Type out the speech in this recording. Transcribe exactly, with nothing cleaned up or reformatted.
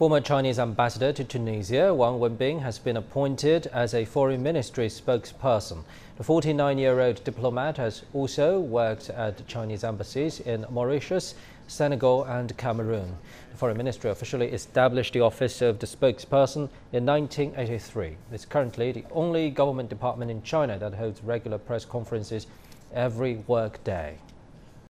Former Chinese ambassador to Tunisia, Wang Wenbin, has been appointed as a foreign ministry spokesperson. The forty-nine-year-old diplomat has also worked at Chinese embassies in Mauritius, Senegal and Cameroon. The foreign ministry officially established the office of the spokesperson in nineteen eighty-three. It's currently the only government department in China that holds regular press conferences every workday.